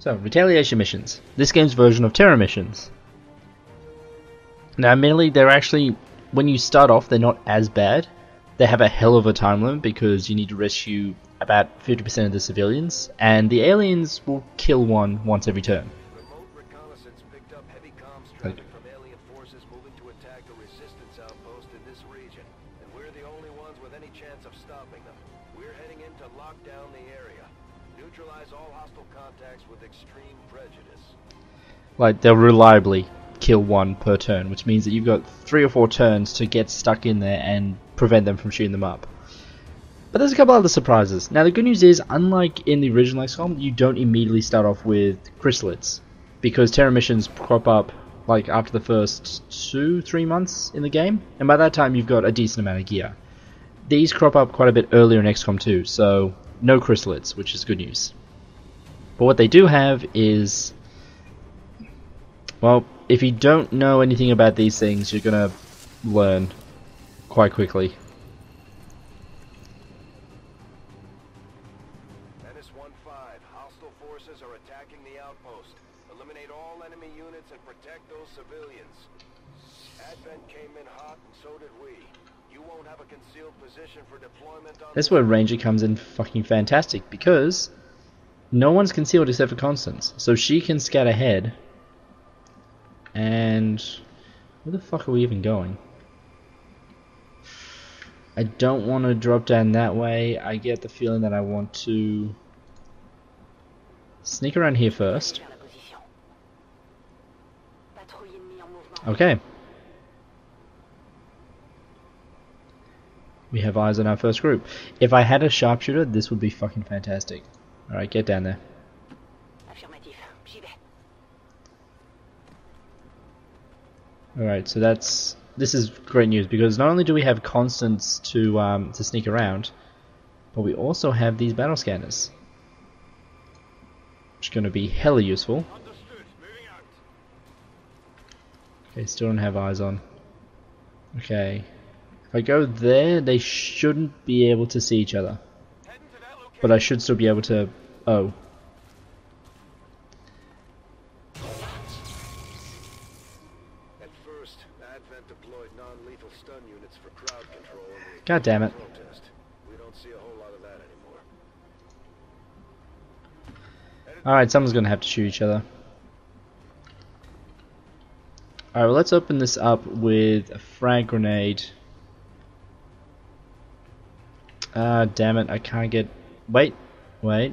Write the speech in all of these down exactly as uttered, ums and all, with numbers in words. So, retaliation missions. This game's version of terror missions. Now, admittedly, they're actually, when you start off, they're not as bad. They have a hell of a time limit because you need to rescue about fifty percent of the civilians, and the aliens will kill one once every turn. Remote reconnaissance picked up heavy comms traffic from alien forces moving to attack a resistance outpost in this region, and we're the only ones with any chance of stopping them. We're heading in to lock down the area. Neutralize all hostile contacts with extreme prejudice. Like, they'll reliably kill one per turn, which means that you've got three or four turns to get stuck in there and prevent them from shooting them up. But there's a couple other surprises. Now the good news is, unlike in the original X COM, you don't immediately start off with Chrysalids, because terror missions crop up like after the first two, three months in the game, and by that time you've got a decent amount of gear. These crop up quite a bit earlier in X COM two, so no Chrysalids, which is good news. But what they do have is, well, if you don't know anything about these things, you're gonna learn quite quickly. That's where Ranger comes in fucking fantastic, because no one's concealed except for Constance, so she can scout ahead. And where the fuck are we even going? I don't want to drop down that way. I get the feeling that I want to sneak around here first. Okay. We have eyes on our first group. If I had a sharpshooter, this would be fucking fantastic. Alright, get down there. Alright, so that's... this is great news, because not only do we have Constance to, um, to sneak around, but we also have these battle scanners, which are going to be hella useful. Okay, still don't have eyes on. Okay. If I go there, they shouldn't be able to see each other. But I should still be able to... oh. At first, Advent deployed non-lethal stun units for crowd control. God damn it. We don't see a whole lot of that anymore. Alright, someone's gonna have to shoot each other. Alright, well, let's open this up with a frag grenade. Ah, uh, damn it, I can't get... wait, wait.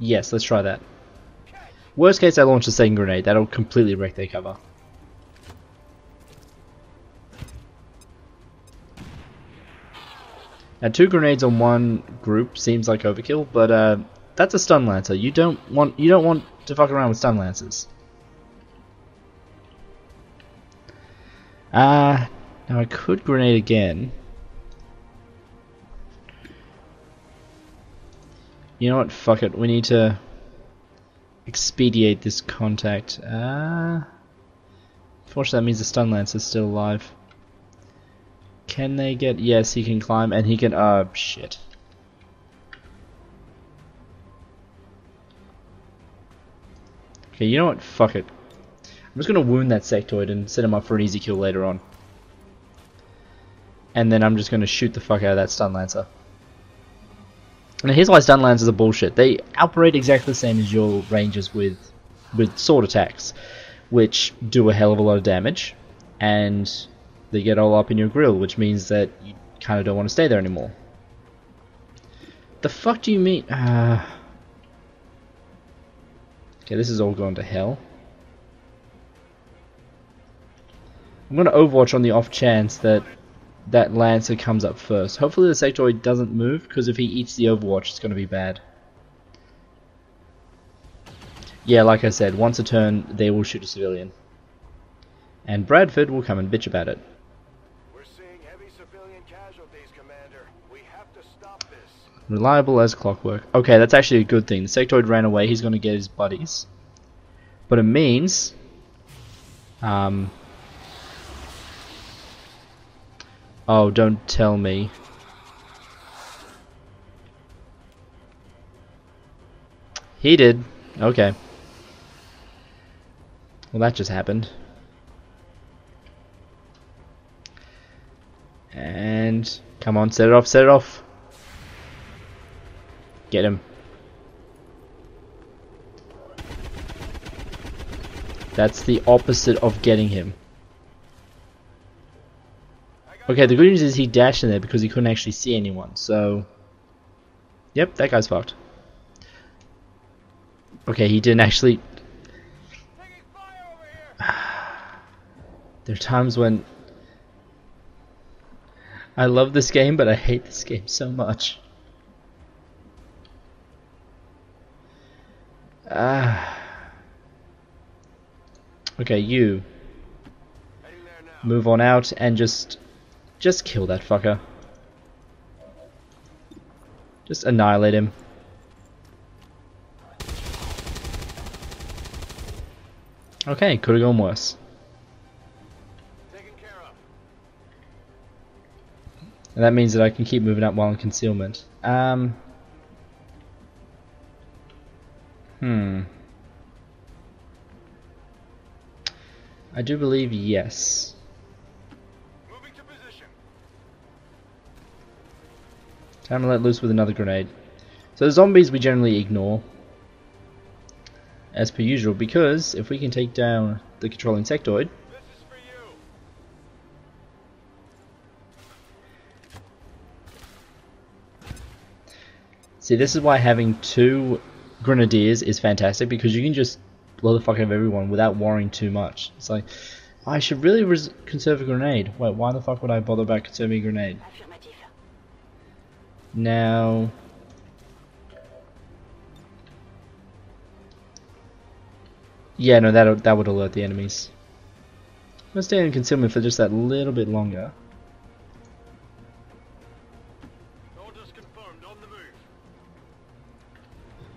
Yes, let's try that. Worst case, I launch a second grenade. That'll completely wreck their cover. Now, two grenades on one group seems like overkill, but uh, that's a stun lancer. You don't want you don't want to fuck around with stun lancers. Ah. Uh, Now I could grenade again. You know what? Fuck it. We need to expedite this contact. Ah, uh, unfortunately, that means the stun lancer's still alive. Can they get? Yes, he can climb, and he can. Oh shit. Okay, you know what? Fuck it. I'm just gonna wound that sectoid and set him up for an easy kill later on. And then I'm just going to shoot the fuck out of that stun lancer. Now here's why stun lancers are bullshit. They operate exactly the same as your rangers with with sword attacks, which do a hell of a lot of damage, and they get all up in your grill, which means that you kind of don't want to stay there anymore. The fuck do you mean? Uh... Okay, this has all gone to hell. I'm going to Overwatch on the off chance that that lancer comes up first. Hopefully the sectoid doesn't move, because if he eats the Overwatch, it's going to be bad. Yeah, like I said, once a turn, they will shoot a civilian. And Bradford will come and bitch about it. We're seeing heavy civilian casualties, Commander. We have to stop this. Reliable as clockwork. Okay, that's actually a good thing. The sectoid ran away. He's going to get his buddies. But it means... Um... oh, don't tell me. He did. Okay. Well, that just happened. And come on, set it off, set it off. Get him. That's the opposite of getting him. Okay, the good news is he dashed in there because he couldn't actually see anyone, so... Yep, that guy's fucked. Okay, he didn't actually... There are times when... I love this game, but I hate this game so much. Ah... Okay, you. Move on out and just... Just kill that fucker. Just annihilate him. Okay, could have gone worse. And that means that I can keep moving up while in concealment. Um... Hmm... I do believe yes. Moving to position. Time to let loose with another grenade. So the zombies we generally ignore, as per usual, because if we can take down the controlling sectoid, this is for you. See, this is why having two grenadiers is fantastic, because you can just blow the fuck out of everyone without worrying too much. It's like, I should really res conserve a grenade. Wait, why the fuck would I bother about conserving a grenade? Now... Yeah, no, that, that would alert the enemies. I'm gonna stay in concealment for just that little bit longer.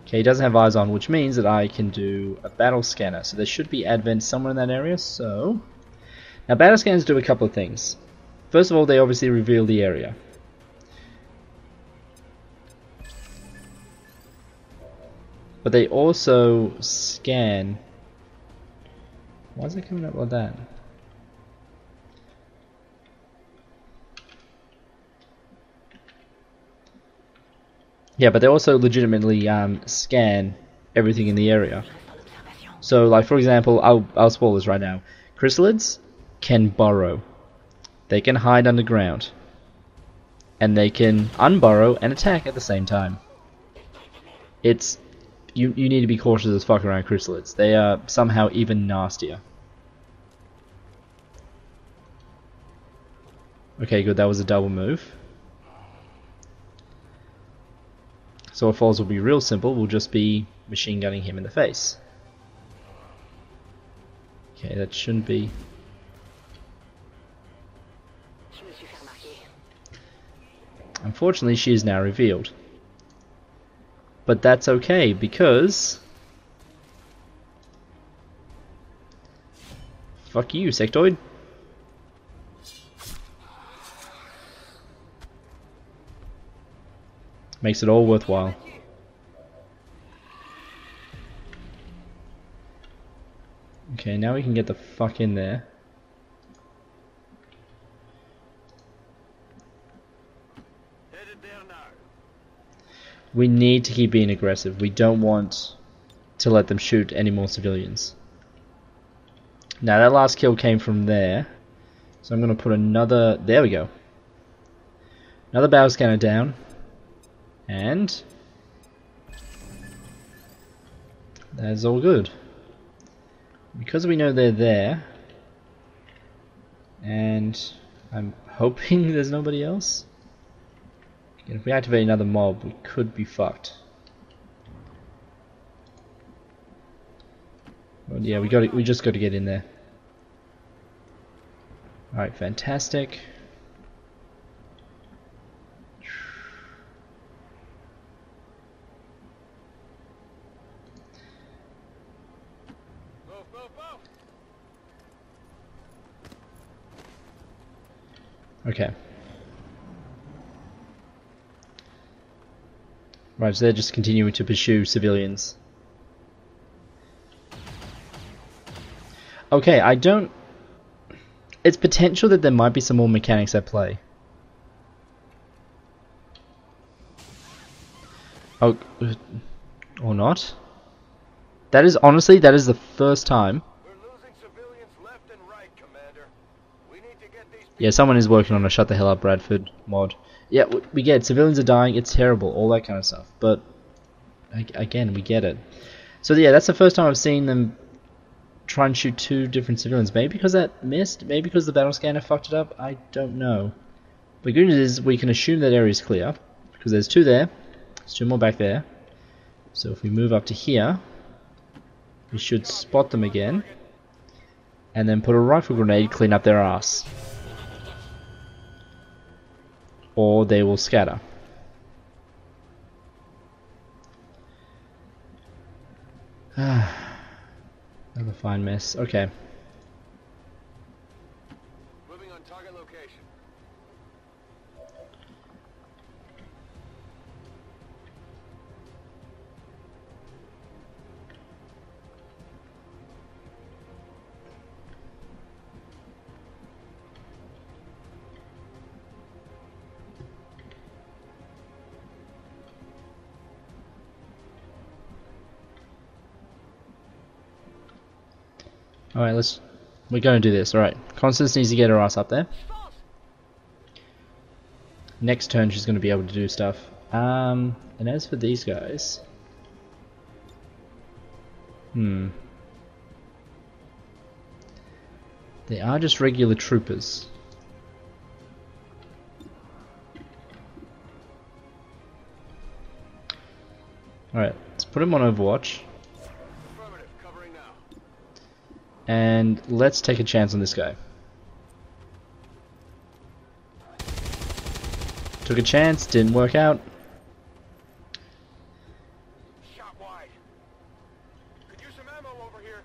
Okay, he doesn't have eyes on, which means that I can do a battle scanner. So there should be Advent somewhere in that area, so... Now, battle scanners do a couple of things. First of all, they obviously reveal the area. But they also scan... Why is it coming up like that? Yeah, but they also legitimately um, scan everything in the area. So, like, for example, I'll, I'll spoil this right now. Chrysalids can burrow. They can hide underground. And they can unburrow and attack at the same time. It's... You, you need to be cautious as fuck around Chrysalids. They are somehow even nastier. Okay, good, that was a double move. So our falls will be real simple, we'll just be machine gunning him in the face. Okay, that shouldn't be... Unfortunately, she is now revealed. But that's okay, because... Fuck you, sectoid. Makes it all worthwhile. Okay, now we can get the fuck in there. We need to keep being aggressive. We don't want to let them shoot any more civilians. Now that last kill came from there. So I'm going to put another... There we go. Another battle scanner down. And that's all good. Because we know they're there, and I'm hoping there's nobody else. And if we activate another mob, we could be fucked. Well, yeah, we got we just got to get in there. All right, fantastic. Okay. Right, so they're just continuing to pursue civilians. Okay, I don't... It's potential that there might be some more mechanics at play. Oh, or not. That is, honestly, that is the first time. We're losing civilians left and right, Commander. We need to get these yeah, someone is working on a shut the hell up Bradford mod. Yeah, we get it. Civilians are dying, it's terrible, all that kind of stuff. But, again, we get it. So yeah, that's the first time I've seen them try and shoot two different civilians. Maybe because that missed, maybe because the battle scanner fucked it up, I don't know. The good news is we can assume that area is clear, because there's two there. There's two more back there. So if we move up to here, we should spot them again. And then put a rifle grenade, clean up their ass. Or they will scatter. Ah, another fine mess. Okay. Moving on target location. Alright, let's... We're gonna do this, alright. Constance needs to get her ass up there. Next turn she's gonna be able to do stuff. Um, and as for these guys... Hmm... They are just regular troopers. Alright, let's put them on overwatch. And let's take a chance on this guy. Took a chance, didn't work out. Shot wide. Could use some ammo over here.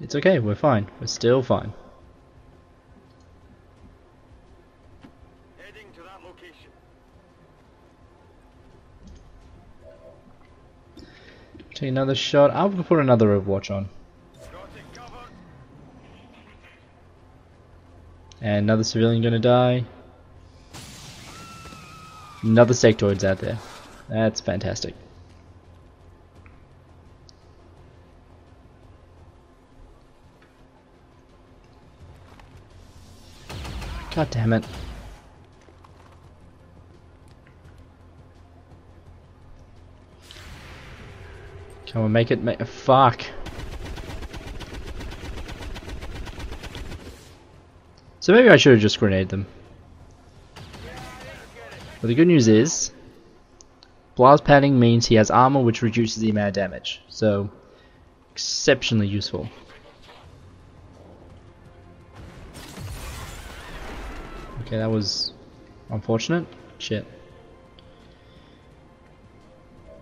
It's okay, we're fine. We're still fine. Heading to that location. Take another shot. I'll put another overwatch on. And another civilian gonna die. Another sectoid's out there. That's fantastic. God damn it. Can we make it? Make fuck. So maybe I should have just grenaded them. But the good news is, blast padding means he has armor, which reduces the amount of damage. So, exceptionally useful. Okay, that was unfortunate. Shit.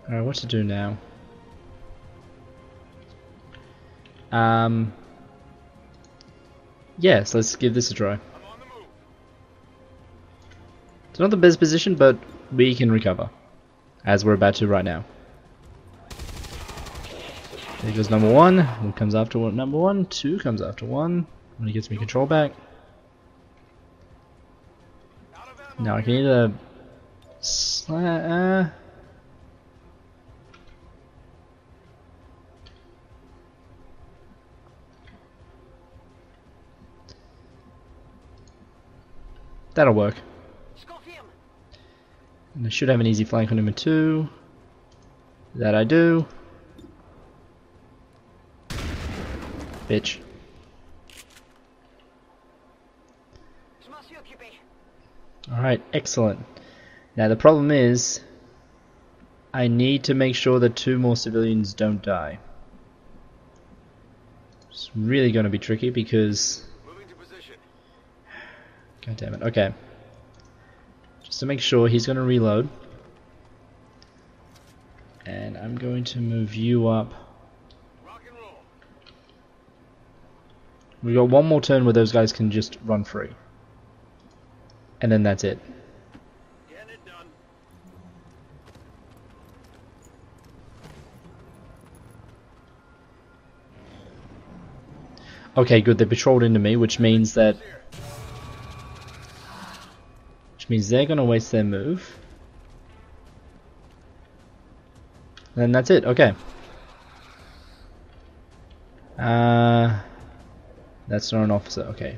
Alright, what to do now? Um... Yes, let's give this a try. It's not the best position, but we can recover. As we're about to right now. There goes number one. One comes after one. Number one. Two comes after one. When he gets me control back. Now I can either... Sla uh... That'll work. And I should have an easy flank on number two. That I do. Bitch. Alright, excellent. Now the problem is, I need to make sure that two more civilians don't die. It's really going to be tricky because... God damn it, okay. Just to make sure, he's going to reload. And I'm going to move you up. We've got one more turn where those guys can just run free. And then that's it. Okay, good, they patrolled into me, which means that... Which means they're going to waste their move. And that's it, okay. Uh, that's not an officer, okay.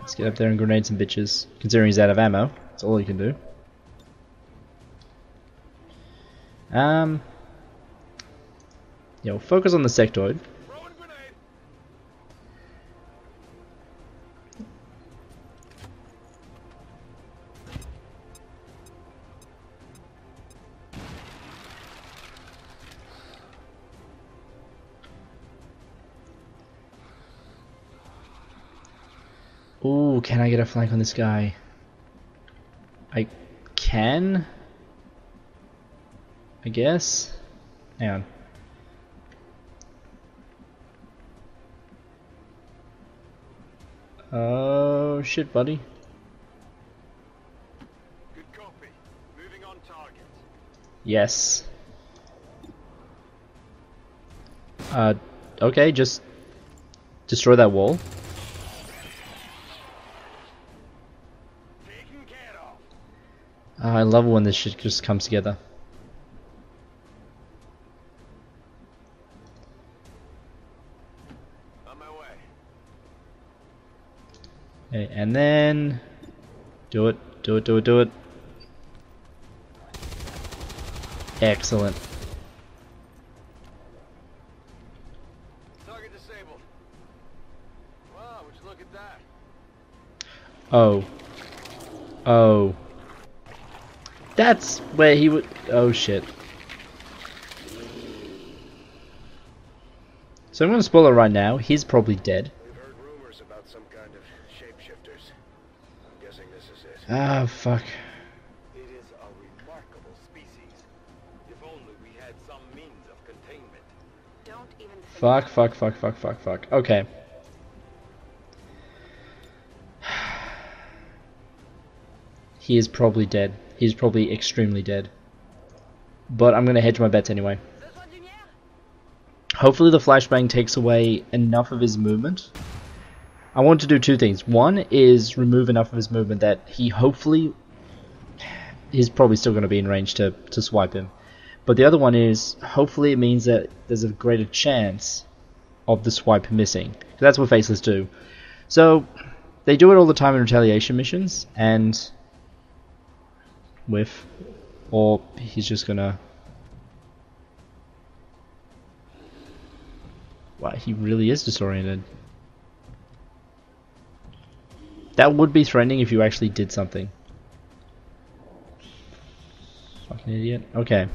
Let's get up there and grenade some bitches. Considering he's out of ammo, that's all he can do. Um, yeah, we'll focus on the sectoid. Ooh, can I get a flank on this guy? I can? I guess? Hang on. Oh shit, buddy. Good copy. Moving on target. Yes. Uh, okay, just destroy that wall. Taken care of. Oh, I love when this shit just comes together. And then do it, do it, do it, do it. Excellent. Target disabled. Wow, would you look at that? Oh. Oh. That's where he would. Oh shit. So I'm gonna spoil it right now. He's probably dead. Ah, oh, fuck. It is a remarkable species. If only we had some means of containment. Don't even fuck, fuck, fuck, fuck, fuck, fuck. Okay. He is probably dead. He's probably extremely dead. But I'm gonna hedge my bets anyway. Hopefully the flashbang takes away enough of his movement. I want to do two things. One is remove enough of his movement that he hopefully is probably still going to be in range to, to swipe him. But the other one is hopefully it means that there's a greater chance of the swipe missing. That's what faceless do. So they do it all the time in retaliation missions, and whiff, or he's just going to... Wow, he really is disoriented. That would be threatening if you actually did something. Fucking idiot. Okay.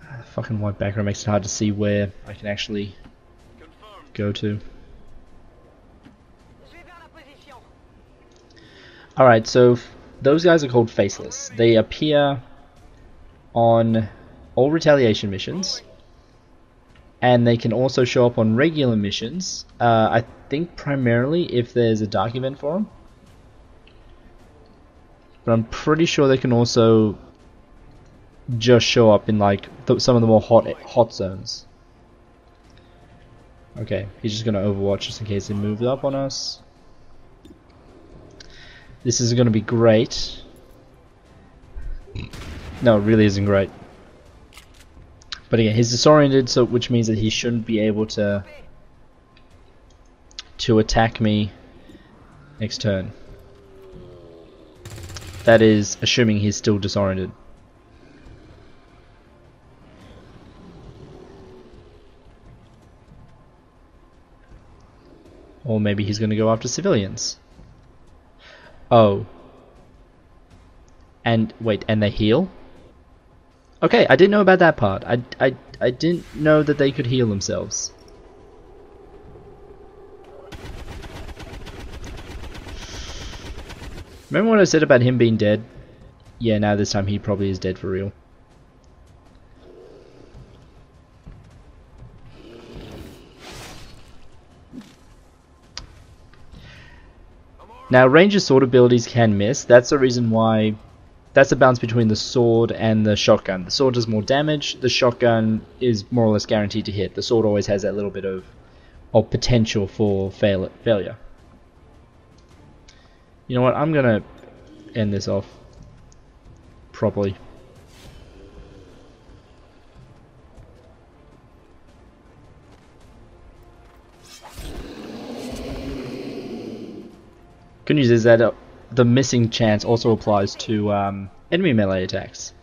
Uh, fucking white background makes it hard to see where I can actually go to. Alright, so those guys are called faceless. They appear on all retaliation missions. And they can also show up on regular missions. Uh, I think primarily if there's a dark event for them. But I'm pretty sure they can also just show up in like th some of the more hot hot zones. Okay, he's just going to overwatch just in case he moves up on us. This is going to be great. No, it really isn't great. But again, he's disoriented, so which means that he shouldn't be able to to attack me next turn. That is assuming he's still disoriented. Or maybe he's going to go after civilians. Oh. And wait, and they heal? Okay, I didn't know about that part. I, I, I didn't know that they could heal themselves. Remember what I said about him being dead? Yeah, now this time he probably is dead for real. Now, Ranger sword abilities can miss. That's the reason why That's the balance between the sword and the shotgun. The sword does more damage. The shotgun is more or less guaranteed to hit. The sword always has that little bit of, of potential for fail failure. You know what? I'm gonna end this off properly. Good news is that uh, the missing chance also applies to um, enemy melee attacks.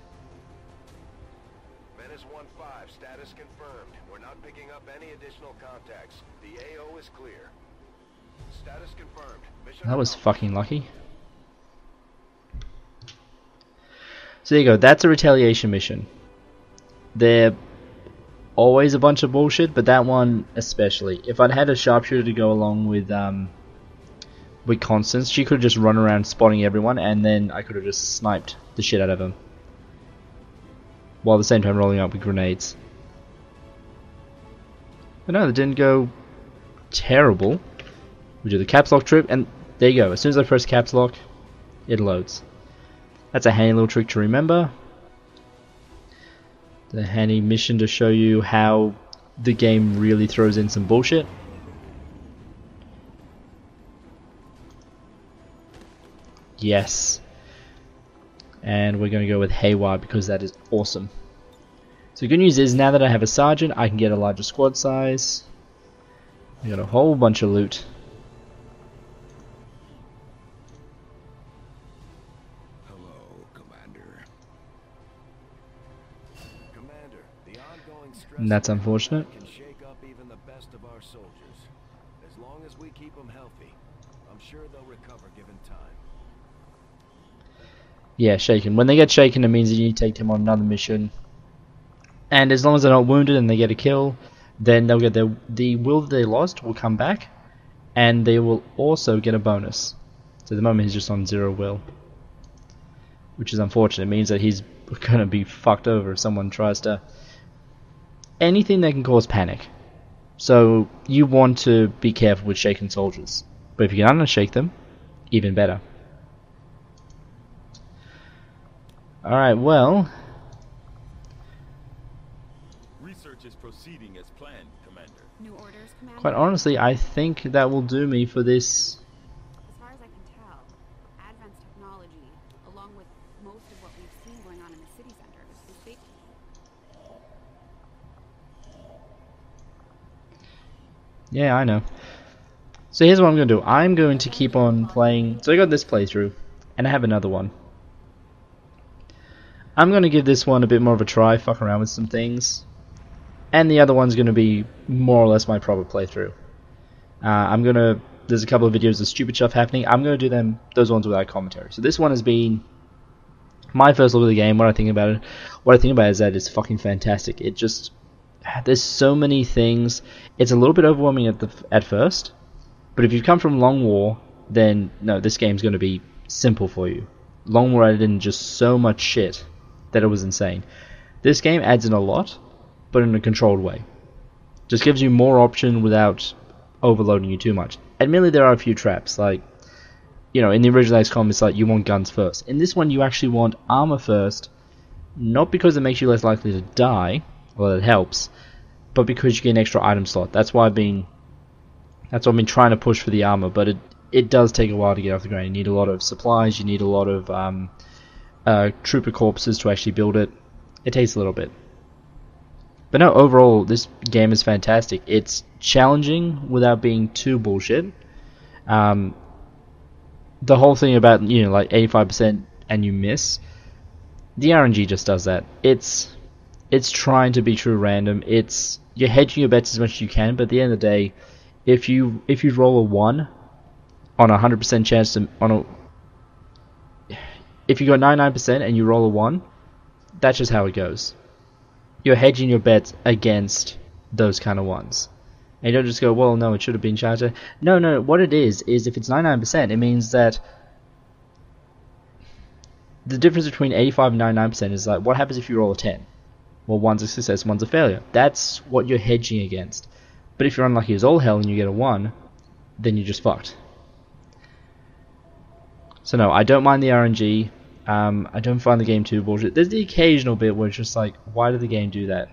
Menace one five, status confirmed. We're not picking up any additional contacts. The A O is clear. Status confirmed. Mission. That was fucking lucky. So there you go. That's a retaliation mission. They're always a bunch of bullshit, but that one especially. If I'd had a sharpshooter to go along with. Um, With Constance, she could have just run around spotting everyone, and then I could have just sniped the shit out of him, while at the same time rolling up with grenades. But no, that didn't go terrible. We do the caps lock trip, and there you go. As soon as I press caps lock, it loads. That's a handy little trick to remember. The handy mission to show you how the game really throws in some bullshit. Yes, and we're going to go with Haywire because that is awesome. So good news is now that I have a sergeant, I can get a larger squad size. We got a whole bunch of loot. Hello, Commander. Commander, the ongoing stress and that's unfortunate. Can shake up even the best of our soldiers. As long as we keep them healthy, I'm sure they'll recover given time. Yeah, shaken. When they get shaken, it means that you need to take them on another mission. And as long as they're not wounded and they get a kill, then they'll get their the will that they lost will come back, and they will also get a bonus. So at the moment he's just on zero will, which is unfortunate. It means that he's gonna be fucked over if someone tries to anything that can cause panic. So you want to be careful with shaken soldiers, but if you can unshake them, even better. Alright, well. Research is proceeding as planned, Commander. New orders, Commander. Quite honestly, I think that will do me for this. As far as I can tell, Advent's technology, along with most of what we've seen going on in the city center, is fake. Yeah, I know. So here's what I'm going to do. I'm going to keep on playing. So I got this playthrough, and I have another one. I'm going to give this one a bit more of a try, fuck around with some things, and the other one's going to be more or less my proper playthrough. Uh, I'm going to, there's a couple of videos of stupid stuff happening, I'm going to do them, those ones without commentary. So this one has been my first look at the game, what I think about it, what I think about it is that it's fucking fantastic. It just, there's so many things, it's a little bit overwhelming at, the, at first, but if you've come from Long War, then no, this game's going to be simple for you. Long War added in just so much shit that it was insane. This game adds in a lot, but in a controlled way. Just gives you more option without overloading you too much. Admittedly, there are a few traps, like, you know, in the original X COM, it's like you want guns first. In this one, you actually want armor first, not because it makes you less likely to die, although it helps, but because you get an extra item slot. That's why I've been, that's why I've been trying to push for the armor, but it it does take a while to get off the ground. You need a lot of supplies. You need a lot of um, Uh, trooper corpses to actually build it. It takes a little bit. But no, overall, this game is fantastic. It's challenging without being too bullshit. Um, the whole thing about, you know, like eighty-five percent and you miss, the R N G just does that. It's it's trying to be true random. It's you're hedging your bets as much as you can, but at the end of the day, if you if you roll a one on a hundred percent chance to on a If you got ninety-nine percent and you roll a one, that's just how it goes. You're hedging your bets against those kind of ones. And you don't just go, well, no, it should have been charged. No, no, what it is, is if it's ninety-nine percent, it means that the difference between eighty-five and ninety-nine percent is like, what happens if you roll a ten? Well, one's a success, one's a failure. That's what you're hedging against. But if you're unlucky as all hell and you get a one, then you're just fucked. So no, I don't mind the R N G. Um, I don't find the game too bullshit. There's the occasional bit where it's just like, why did the game do that?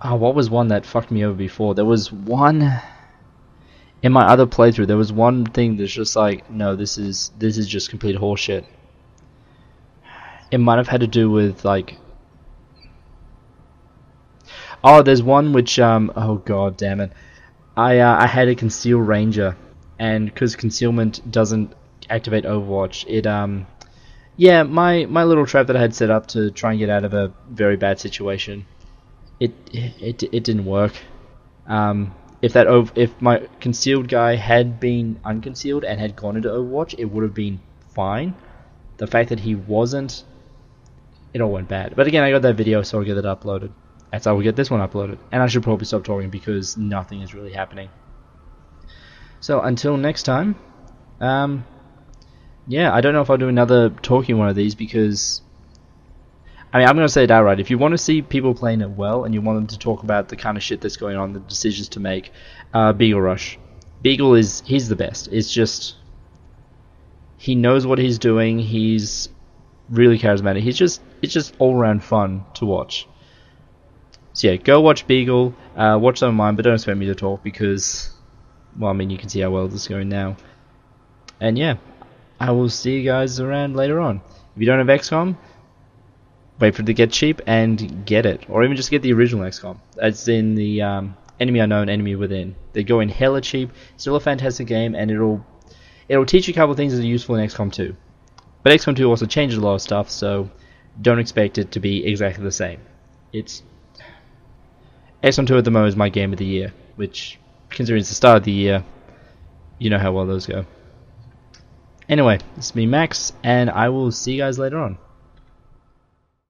Oh, what was one that fucked me over before? There was one in my other playthrough. There was one thing that's just like, no, this is this is just complete horseshit. It might have had to do with like, oh, there's one which um oh god damn it, I uh, I had a conceal ranger, and because concealment doesn't activate Overwatch, it um yeah my my little trap that I had set up to try and get out of a very bad situation. It, it it didn't work. Um, if that over, if my concealed guy had been unconcealed and had gone into Overwatch, it would have been fine. The fact that he wasn't, it all went bad. But again, I got that video, so I'll get it uploaded. And so I will get this one uploaded. And I should probably stop talking because nothing is really happening. So until next time, um, yeah, I don't know if I'll do another talking one of these because. I mean, I'm going to say it outright. If you want to see people playing it well and you want them to talk about the kind of shit that's going on, the decisions to make, uh, Beagle Rush. Beagle is, he's the best. It's just, he knows what he's doing. He's really charismatic. He's just, it's just all-around fun to watch. So yeah, go watch Beagle. Uh, watch some of mine, but don't expect me to talk because, well, I mean, you can see how well this is going now. And yeah, I will see you guys around later on. If you don't have X COM, wait for it to get cheap and get it, or even just get the original X COM. That's in the um, Enemy Unknown, Enemy Within. They go in hella cheap. Still a fantastic game, and it'll it'll teach you a couple of things that are useful in X COM two. But X COM two also changes a lot of stuff, so don't expect it to be exactly the same. It's X COM two at the moment is my game of the year, which, considering it's the start of the year, you know how well those go. Anyway, this has been Max, and I will see you guys later on.